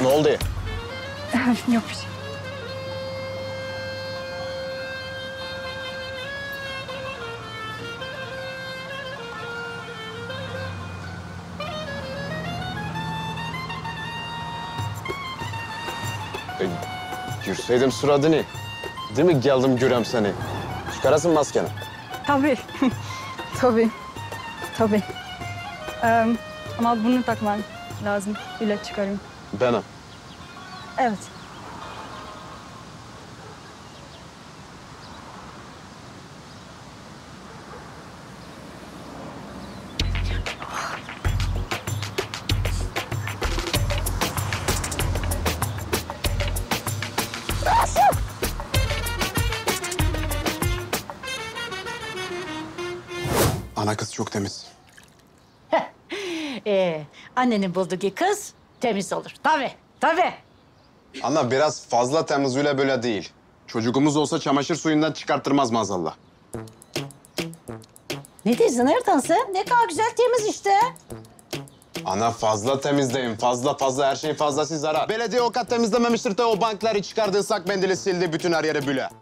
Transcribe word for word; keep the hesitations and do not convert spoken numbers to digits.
Ne oldu ya? Yok bir şey. E, gürseydim suratını. Değil mi geldim gürem seni? Çıkarasın maskeni. Tabii. Tabii. Tabii. Ee, ama bunu takman lazım. İlaç çıkarayım. Benim. Evet. Ana kız çok temiz. ee, annenin bulduğu kız temiz olur. Tabii, tabii. Ana biraz fazla temiz öyle böyle değil. Çocukumuz olsa çamaşır suyundan çıkarttırmaz maazallah. Ne diyorsun Ertan sen? Ne kadar güzel temiz işte. Ana fazla temizleyin. Fazla fazla her şey fazlası zarar. Belediye o kat temizlememiştir de o bankları çıkardığı sak mendili sildi bütün her yere böyle.